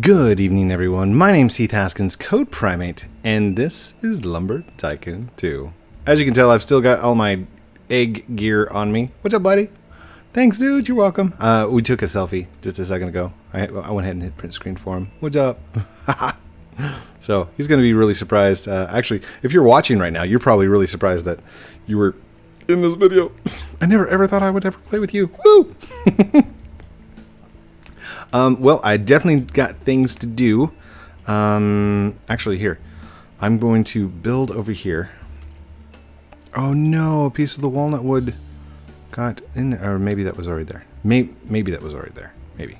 Good evening, everyone. My name's Heath Haskins, Code Primate, and this is Lumber Tycoon 2. As you can tell, I've still got all my egg gear on me. What's up, buddy? Thanks, dude. You're welcome. We took a selfie just a second ago. I went ahead and hit print screen for him. What's up? So he's going to be really surprised. Actually, if you're watching right now, you're probably really surprised that you were in this video. I never ever thought I would ever play with you. Woo! Well, I definitely got things to do. Actually, here. I'm going to build over here. Oh, no. A piece of the walnut wood got in there. Or maybe that was already there. Maybe that was already there. Maybe.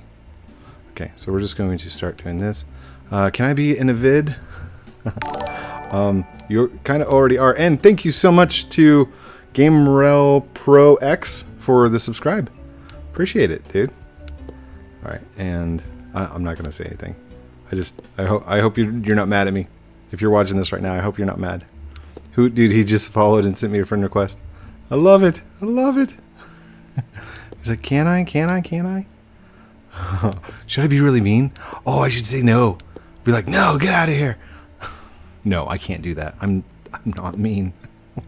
Okay, so we're just going to start doing this. Can I be in a vid? You kind of already are. And thank you so much to GameRail Pro X for the subscribe. Appreciate it, dude. All right, and I'm not gonna say anything. I hope you're not mad at me. If you're watching this right now, I hope you're not mad. Who, dude? He just followed and sent me a friend request. I love it. I love it. He's like, can I? Can I? Can I? Should I be really mean? Oh, I should say no. Be like, no, get out of here. No, I can't do that. I'm not mean.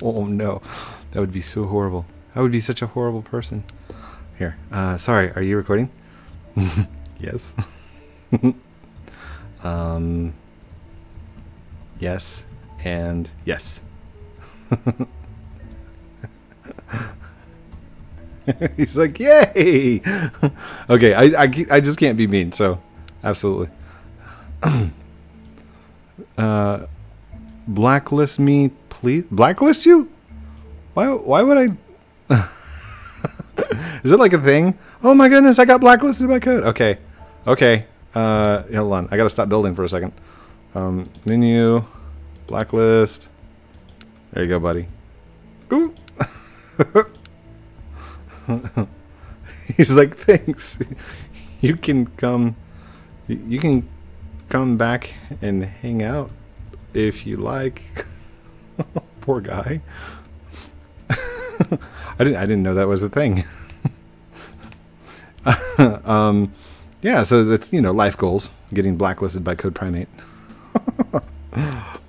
Oh no, that would be so horrible. I would be such a horrible person. Here, sorry. Are you recording? Yes. Yes and yes. He's like, yay! Okay, I just can't be mean, so absolutely. Blacklist me, please. Blacklist you? Why would I? Is it like a thing? Oh my goodness, I got blacklisted by code. Okay. Okay. Hold on. I gotta stop building for a second. Menu. Blacklist. There you go, buddy. Ooh. He's like, thanks. You can come back and hang out if you like. Poor guy. I didn't know that was a thing. Yeah, so that's, you know, life goals, getting blacklisted by Code Primate.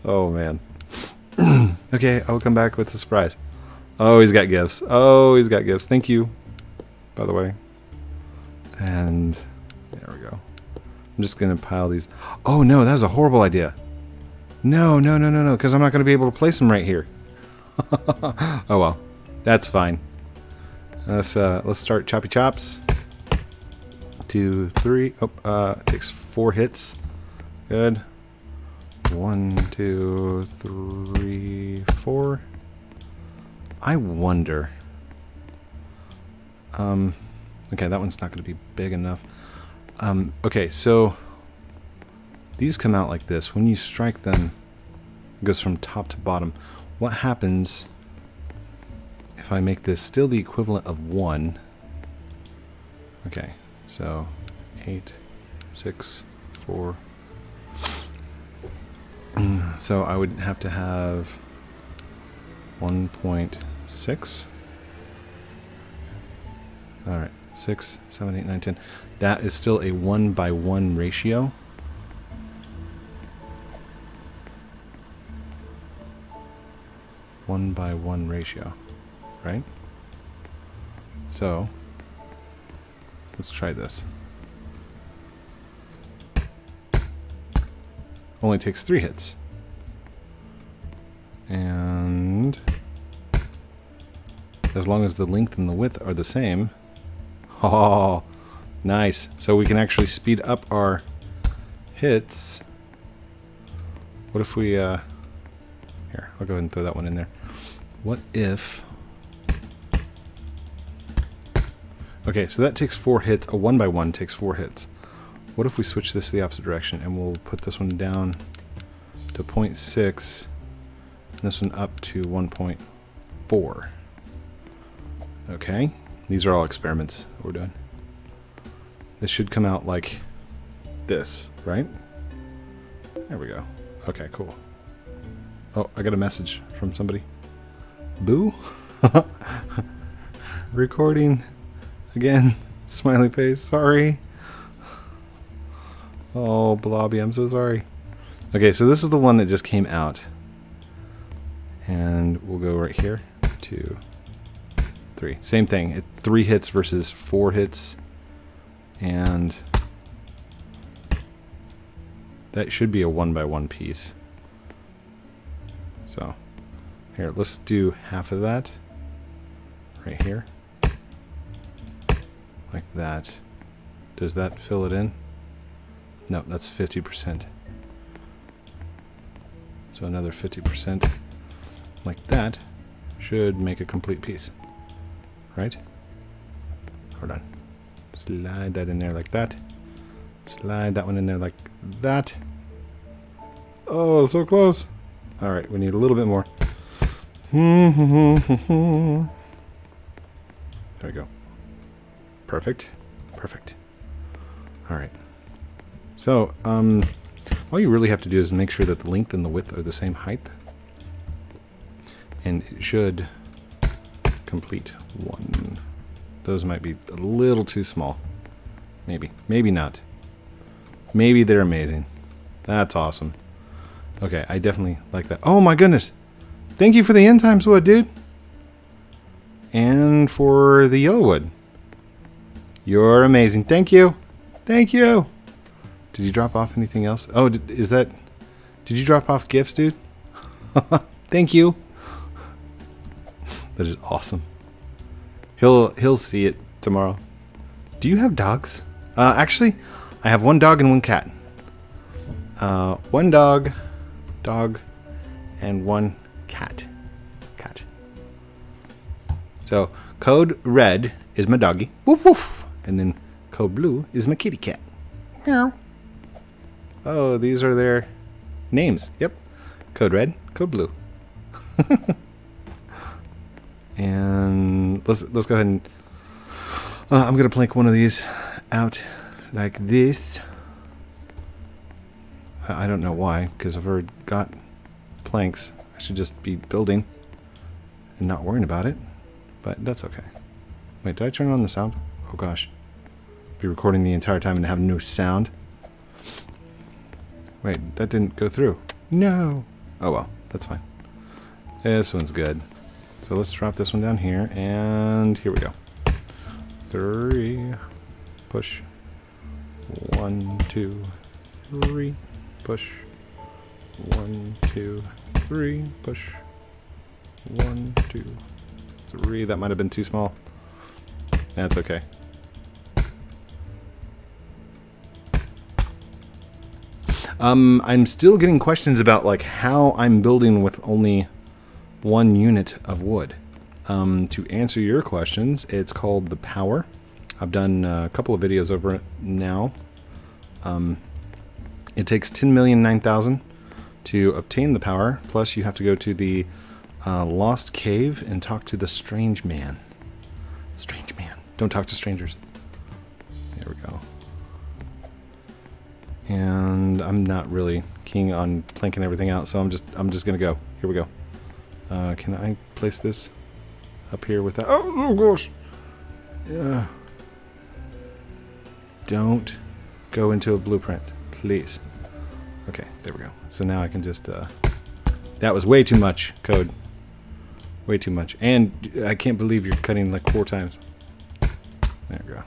Oh man. Okay, I'll come back with a surprise. Oh, he's got gifts. Oh, he's got gifts. Thank you, by the way. And there we go. I'm just gonna pile these. Oh no, that was a horrible idea. No, no, no, no, no, because I'm not gonna be able to place them right here. Oh well. That's fine. Let's start choppy chops. 2, 3. Oh, takes 4 hits. Good. 1, 2, 3, 4. I wonder. Okay, that one's not going to be big enough. Okay, so these come out like this. When you strike them, it goes from top to bottom. What happens? If I make this still the equivalent of 1. Okay, so 8, 6, 4. So I would have to have 1.6. All right, 6, 7, 8, 9, 10. That is still a 1 by 1 ratio. Right? So let's try this. Only takes 3 hits. And as long as the length and the width are the same. Oh, nice. So we can actually speed up our hits. What if we, here, I'll go ahead and throw that one in there. What if... Okay, so that takes 4 hits. A 1 by 1 takes 4 hits. What if we switch this to the opposite direction and we'll put this one down to 0.6 and this one up to 1.4. Okay, these are all experiments that we're doing. This should come out like this, right? There we go. Okay, cool. Oh, I got a message from somebody. Boo? Recording. Again, smiley face, sorry. Oh, Blobby, I'm so sorry. Okay, so this is the one that just came out. And we'll go right here. 2, 3. Same thing. 3 hits versus 4 hits. And that should be a 1x1 piece. So here, let's do half of that right here. Like that. Does that fill it in? No, that's 50%. So another 50% like that should make a complete piece. Right? Hold on. Slide that in there like that. Slide that one in there like that. Oh, so close. All right, we need a little bit more. There we go. Perfect. Perfect. All right. So, all you really have to do is make sure that the length and the width are the same height. And it should complete one. Those might be a little too small. Maybe. Maybe not. Maybe they're amazing. That's awesome. Okay, I definitely like that. Oh my goodness! Thank you for the end times wood, dude! And for the yellow wood. You're amazing. Thank you! Thank you! Did you drop off anything else? Oh, is that... Did you drop off gifts, dude? Thank you! That is awesome. He'll see it tomorrow. Do you have dogs? Actually, I have 1 dog and 1 cat. 1 dog, and 1 cat. So code red is my doggy, woof woof, and then code blue is my kitty cat. Meow. Oh, these are their names. Yep, code red, code blue. And let's go ahead and I'm gonna plank one of these out like this. I don't know why, because I've already got planks. I should just be building and not worrying about it, but that's okay. Wait, did I turn on the sound? Oh gosh, be recording the entire time and have no sound. Wait, that didn't go through. No. Oh well, that's fine. This one's good. So let's drop this one down here, and here we go. 3, push. 1, 2, 3, push. 1, 2, 3, push. 1, 2, 3. That might have been too small. That's okay. I'm still getting questions about like how I'm building with only 1 unit of wood. To answer your questions, it's called the power. I've done a couple of videos over it now. It takes 10,009,000 to obtain the power, plus you have to go to the lost cave and talk to the strange man. Strange man. Don't talk to strangers. There we go. And I'm not really keen on planking everything out, so I'm just gonna go. Here we go. Can I place this up here without? Oh gosh! Yeah. Don't go into a blueprint, please. Okay, there we go. So now I can just. That was way too much code. Way too much, and I can't believe you're cutting like 4 times. There we go.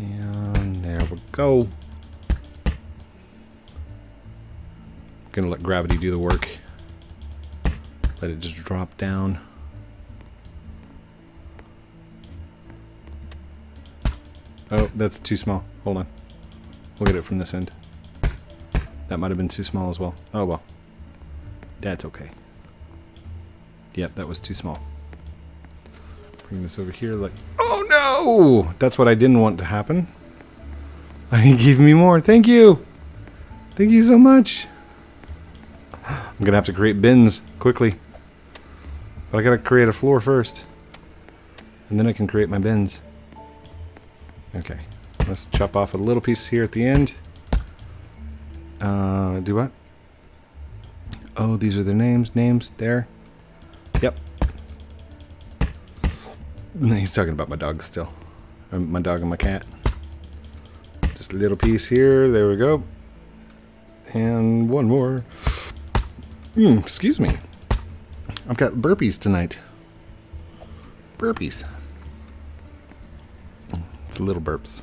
And there we go. Gonna let gravity do the work. Let it just drop down. Oh, that's too small. Hold on. We'll get it from this end. That might have been too small as well. Oh, well. That's okay. Yep, that was too small. Bring this over here like... Oh, no! That's what I didn't want to happen. I gave me more. Thank you! Thank you so much! I'm going to have to create bins quickly. But I gotta create a floor first, and then I can create my bins. Okay, let's chop off a little piece here at the end. Do what? Oh, these are their names. Names there. Yep. He's talking about my dog still. My dog and my cat. Just a little piece here. There we go. And one more. Excuse me. I've got burpees tonight. Burpees. It's little burps.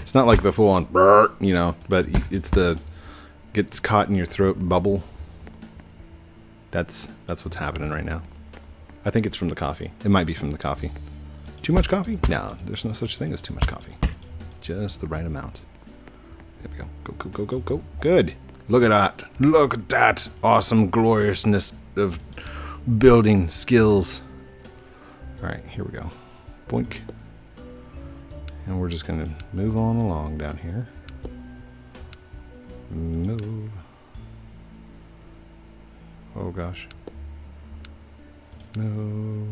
It's not like the full on burp, you know, but it's the gets caught in your throat bubble. That's what's happening right now. I think it's from the coffee. It might be from the coffee. Too much coffee? No, there's no such thing as too much coffee. Just the right amount. There we go. Go, go, go, go, go. Good. Look at that. Look at that awesome gloriousness of building skills. All right, here we go. Boink. And we're just going to move on along down here. Move. Oh gosh. Move.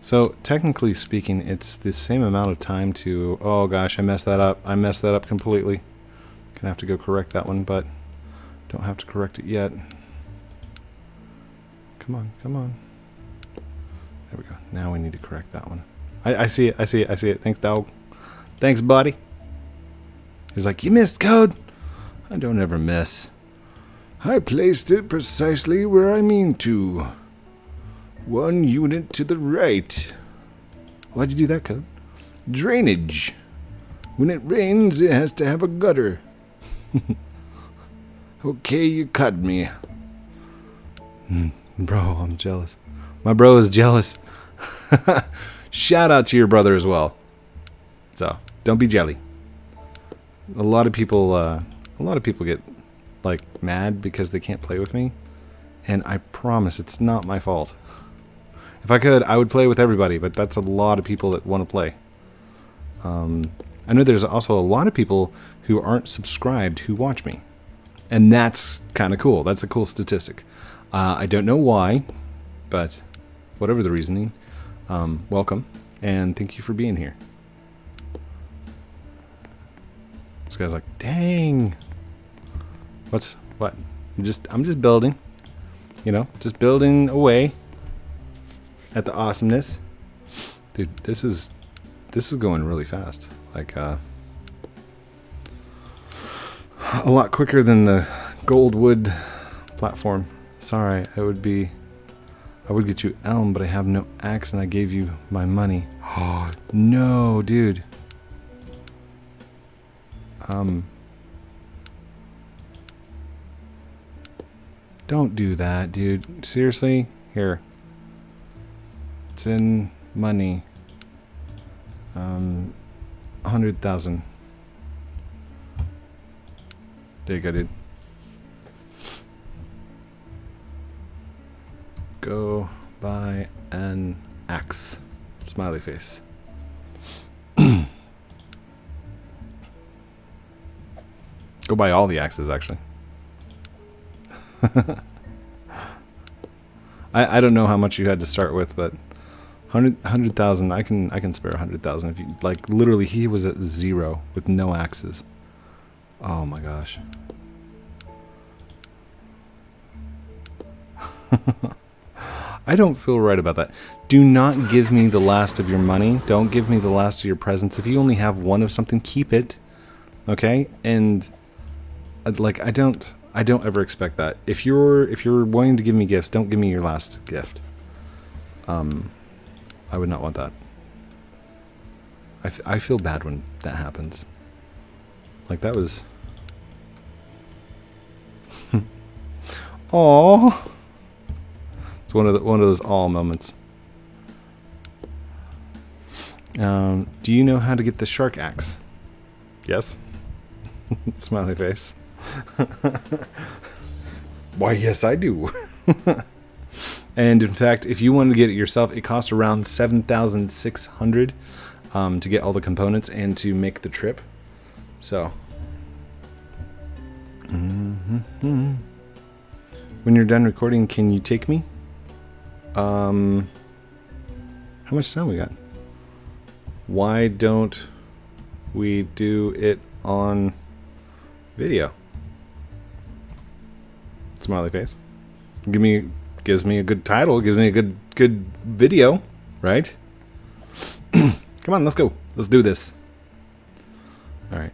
So technically speaking, it's the same amount of time to, oh gosh, I messed that up. I messed that up completely. Gonna have to go correct that one, but don't have to correct it yet. Come on, come on. There we go. Now we need to correct that one. I see it, I see it, I see it. Thanks, dog. Thanks, buddy. He's like, you missed, Code. I don't ever miss. I placed it precisely where I mean to. 1 unit to the right. Why'd you do that, Code? Drainage. When it rains, it has to have a gutter. Okay, you cut me. Bro, I'm jealous. My bro is jealous. Shout out to your brother as well. So, don't be jelly. A lot of people get like mad because they can't play with me. And I promise it's not my fault. If I could, I would play with everybody, but that's a lot of people that want to play. I know there's also a lot of people who aren't subscribed who watch me. And that's kind of cool. That's a cool statistic. I don't know why, but whatever the reasoning, welcome. And thank you for being here. This guy's like, dang. What's, what? I'm just building. You know, just building away at the awesomeness. Dude, this is going really fast. Like, a lot quicker than the gold wood platform. Sorry, I would get you elm, but I have no axe and I gave you my money. Oh, no, dude. Don't do that, dude. Seriously? Here. It's in money. 100,000. There you go, dude. Go buy an axe. Smiley face. Go buy all the axes, actually. I don't know how much you had to start with, but 100,000. I can spare 100,000 if you like. Literally, he was at 0 with no axes. Oh my gosh. I don't feel right about that. Do not give me the last of your money. Don't give me the last of your presents. If you only have one of something, keep it. Okay, and like I don't ever expect that. If you're willing to give me gifts, don't give me your last gift. I would not want that. I feel bad when that happens. Like that was. Aww. It's one of those aw moments. Do you know how to get the shark axe? Yes. Smiley face. Why, yes, I do. And in fact, if you wanted to get it yourself, it costs around 7,600 to get all the components and to make the trip. So, when you're done recording, can you take me? How much time we got? Why don't we do it on video? Smiley face. Gives me a good title, gives me a good video, right? Come on, let's go. Let's do this. Alright,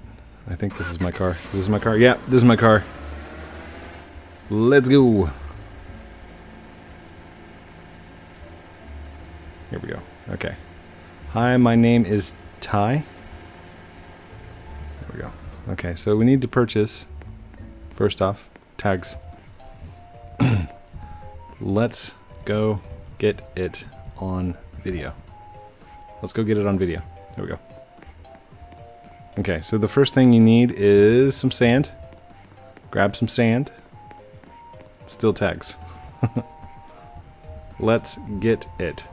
I think this is my car. This is my car. Yeah, this is my car. Let's go. Here we go. Okay. Hi, my name is Ty. There we go. Okay, so we need to purchase, first off, tags. Let's go get it on video. Let's go get it on video. There we go. Okay, so the first thing you need is some sand. Grab some sand. Still tags. Let's get it.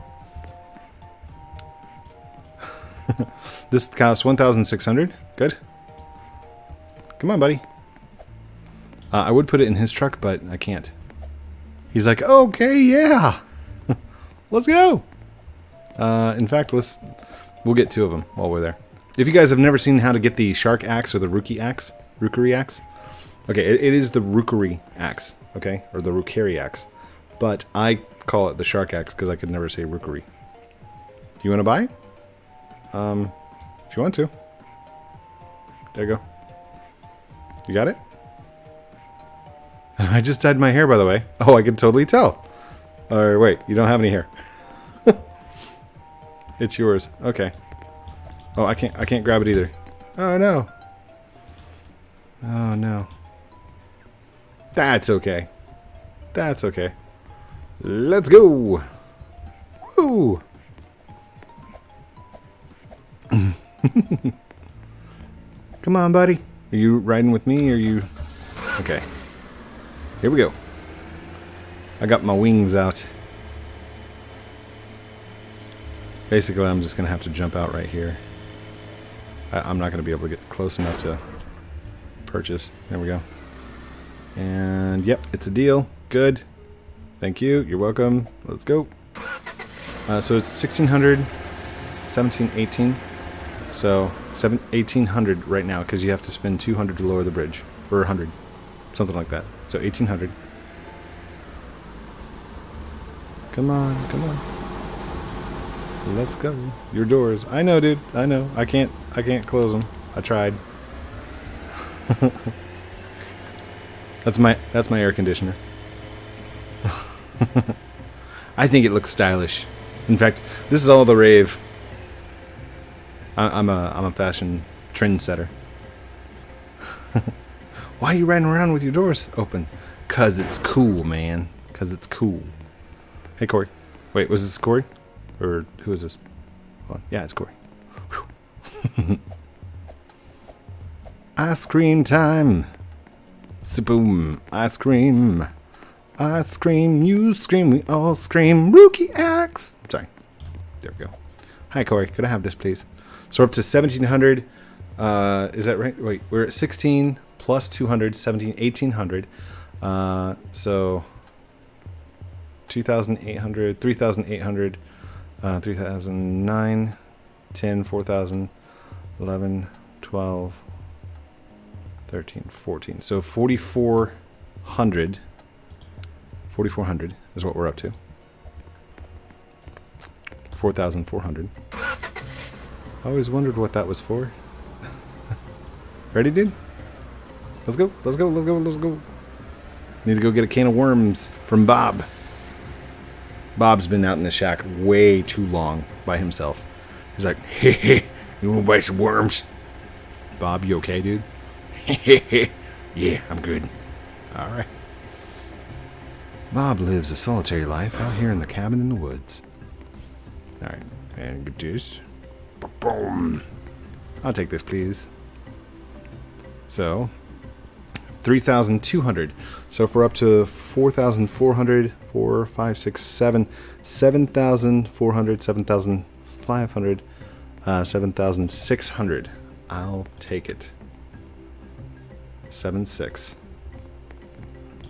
This costs 1,600. Good. Come on, buddy. I would put it in his truck, but I can't. He's like, okay, yeah. Let's go. In fact, we'll get two of them while we're there. If you guys have never seen how to get the shark axe or the Ruki axe, okay, it is the Ruki axe, okay, or the Ruki axe, but I call it the shark axe because I could never say Ruki. Do you want to buy it? If you want to. There you go. You got it? I just dyed my hair, by the way. Oh, I can totally tell. Or wait, you don't have any hair. It's yours. Okay. Oh, I can't grab it either. Oh no. Oh no. That's okay. That's okay. Let's go. Woo. Come on, buddy. Are you riding with me? Or are you? Okay. Here we go. I got my wings out. Basically, I'm just gonna have to jump out right here. I'm not gonna be able to get close enough to purchase. There we go. And yep, it's a deal. Good. Thank you. You're welcome. Let's go. So it's 1,600, 17, 18. So 1,800 right now because you have to spend 200 to lower the bridge, or 100, something like that. So 1,800. Come on, come on. Let's go. Your doors. I know, dude. I know. I can't close them. I tried. That's my air conditioner. I think it looks stylish. In fact, this is all the rave. I'm a fashion trendsetter. Why are you riding around with your doors open? Cause it's cool, man. Cause it's cool. Hey, Corey. Wait, was this Corey? Or who is this? Oh, yeah, it's Corey. Ice cream time. Boom. Ice cream. Ice cream. You scream. We all scream. Ruki axe. Sorry. There we go. Hi, Corey. Could I have this, please? So we're up to 1,700. Is that right? Wait, we're at 16 plus 200, 17, 1,800. So 2,800, 3,800, 3,009, 10, 4,000, 11, 12, 13, 14. So 4,400. 4,400 is what we're up to. 4,400. I always wondered what that was for. Ready, dude? Let's go, let's go, let's go, let's go. Need to go get a can of worms from Bob. Bob's been out in the shack way too long by himself. He's like, hey, hey, you wanna buy some worms? Bob, you okay, dude? Hey, yeah, I'm good. All right. Bob lives a solitary life out here in the cabin in the woods. Alright, and get this. Boom. I'll take this, please. So, 3,200. So if we're up to 4,400, 4, 5, 6, 7, 7,400, 7,500, 7,600. I'll take it. 7,600.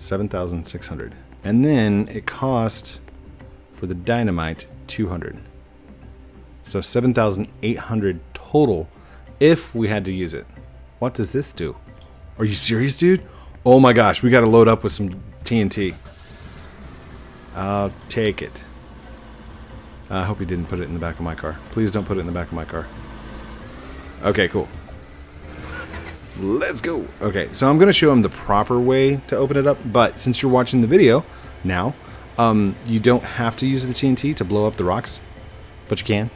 7,600. And then it cost, for the dynamite, 200. So 7,800 total if we had to use it. What does this do? Are you serious, dude? Oh my gosh, we gotta load up with some TNT. I'll take it. I hope he didn't put it in the back of my car. Please don't put it in the back of my car. Okay, cool. Let's go. Okay, so I'm going to show him the proper way to open it up, but since you're watching the video now, you don't have to use the TNT to blow up the rocks, but you can.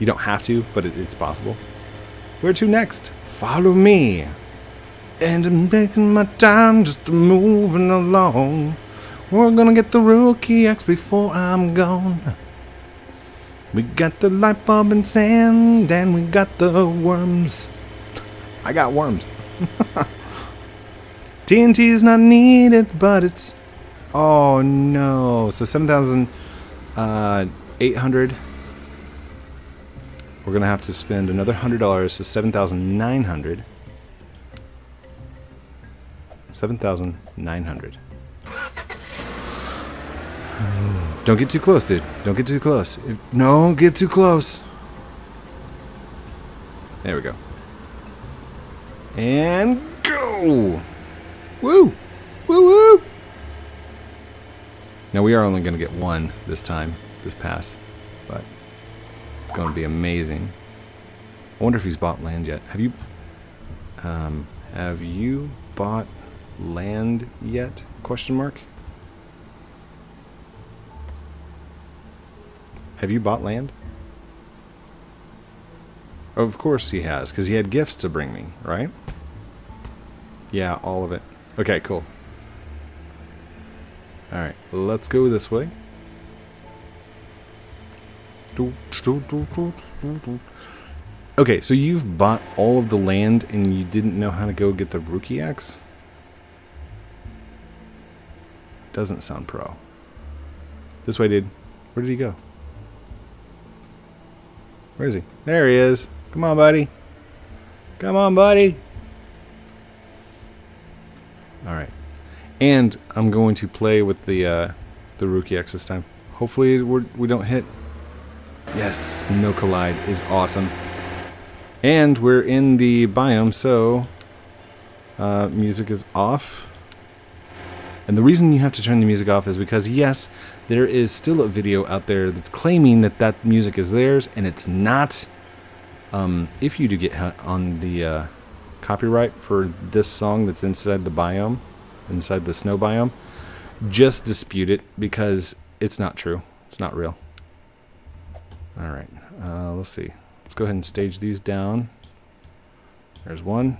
You don't have to, but it's possible. Where to next? Follow me. And I'm taking my time, just moving along. We're gonna get the Ruki axe before I'm gone. We got the light bulb and sand, and we got the worms. I got worms. TNT is not needed, but it's... Oh, no. So 7,800. We're gonna have to spend another $100, so 7,900. 7,900. Don't get too close, dude. Don't get too close. No, get too close. There we go. And go! Woo! Woo-woo! Now, we are only going to get one this time, this pass, but it's going to be amazing. I wonder if he's bought land yet. Have you bought land yet? Question mark. Have you bought land? Of course he has, because he had gifts to bring me, right? Yeah, all of it. Okay, cool. Alright, let's go this way. Okay, so you've bought all of the land and you didn't know how to go get the Ruki axe? Doesn't sound pro. This way, dude. Where did he go? Where is he? There he is. Come on, buddy. Come on, buddy. Alright. And I'm going to play with the Ruki axe this time. Hopefully we don't hit. Yes, no collide is awesome. And we're in the biome, so music is off. And the reason you have to turn the music off is because, yes, there is still a video out there that's claiming that that music is theirs, and it's not. If you do get on the copyright for this song that's inside the biome, inside the snow biome, just dispute it because it's not true. It's not real. All right, let's see. Let's go ahead and stage these down. There's one.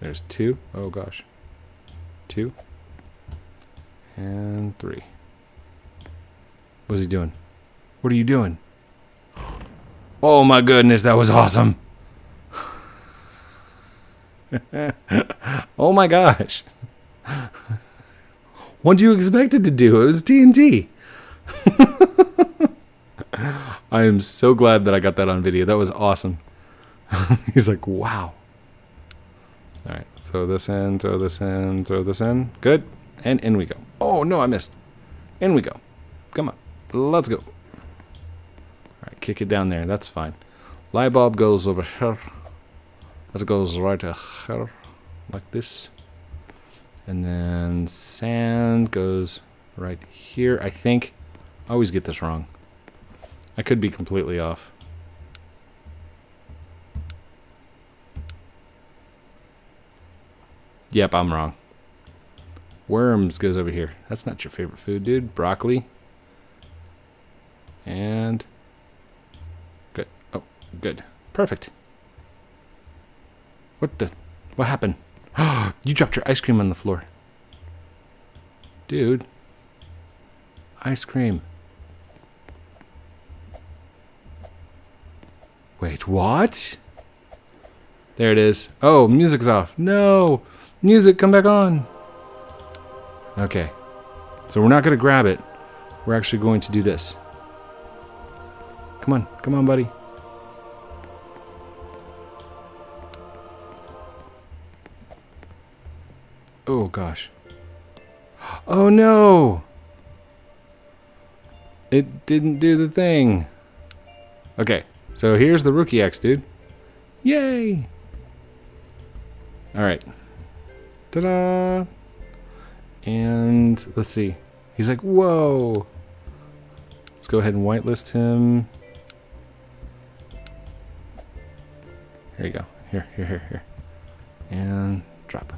There's two. Oh, gosh. Two. And three. What is he doing? What are you doing? Oh my goodness, that was awesome. Oh my gosh. What do you expect it to do? It was TNT. I am so glad that I got that on video. That was awesome. He's like, wow. Alright, throw this in, throw this in, throw this in. Good. And in we go. Oh, no, I missed. In we go. Come on. Let's go. All right, kick it down there. That's fine. Light bulb goes over here. That goes right here. Like this. And then sand goes right here, I think. I always get this wrong. I could be completely off. Yep, I'm wrong. Worms goes over here. That's not your favorite food, dude. Broccoli. And good. Oh, good. Perfect. What the? What happened? Oh, you dropped your ice cream on the floor. Dude. Ice cream. Wait, what? There it is. Oh, music's off. No. Music, come back on. Okay, so we're not going to grab it. We're actually going to do this. Come on, come on, buddy. Oh, gosh. Oh, no! It didn't do the thing. Okay, so here's the Ruki axe, dude. Yay! All right. Ta-da! And let's see. He's like, whoa. Let's go ahead and whitelist him. There you go. Here, here, here, here. And drop.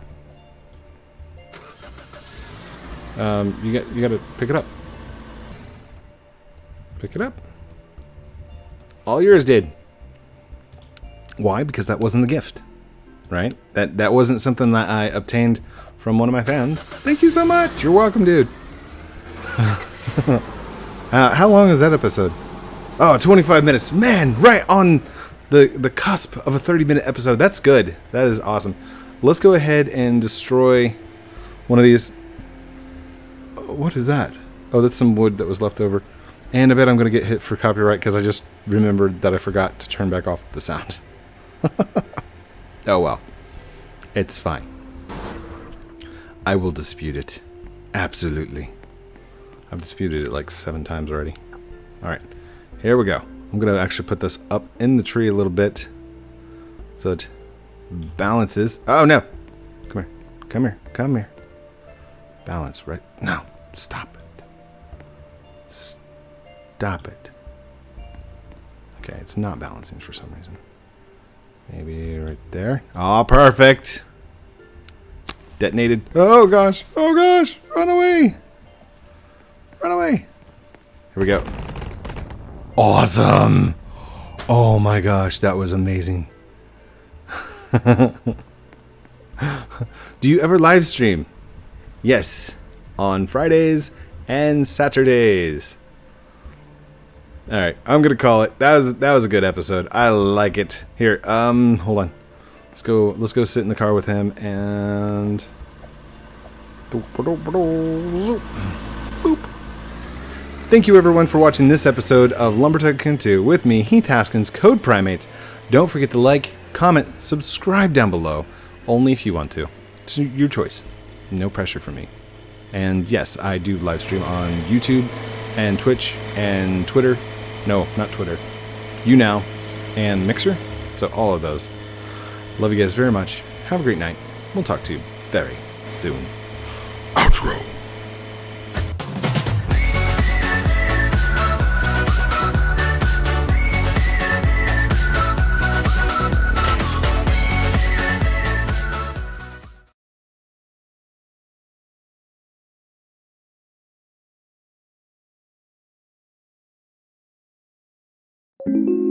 You gotta pick it up. Pick it up. All yours did. Why? Because that wasn't a gift, right? That wasn't something that I obtained from one of my fans. Thank you so much. You're welcome, dude. How long is that episode? Oh, 25 minutes. Man, right on the cusp of a 30-minute episode. That's good. That is awesome. Let's go ahead and destroy one of these. What is that? Oh, that's some wood that was left over. And I bet I'm going to get hit for copyright because I just remembered that I forgot to turn back off the sound. Oh, well. It's fine. I will dispute it. Absolutely. I've disputed it like 7 times already. All right. Here we go. I'm going to actually put this up in the tree a little bit so it balances. Oh, no. Come here. Come here. Come here. Balance, right? No. Stop it. Stop it. Okay, it's not balancing for some reason. Maybe right there. Oh, perfect. Detonated. Oh, gosh. Oh, gosh. Run away. Run away. Here we go. Awesome. Oh, my gosh. That was amazing. Do you ever live stream? Yes. On Fridays and Saturdays. All right, I'm gonna call it. That was a good episode. I like it. Here, hold on. Let's go sit in the car with him and. Boop. Thank you everyone for watching this episode of Lumber Tycoon 2 with me, Heath Haskins, Code Primate. Don't forget to like, comment, subscribe down below. Only if you want to. It's your choice. No pressure from me. And yes, I do live stream on YouTube and Twitch and Twitter. No, not Twitter. YouNow and Mixer. So all of those. Love you guys very much. Have a great night. We'll talk to you very soon. Outro. Thank you.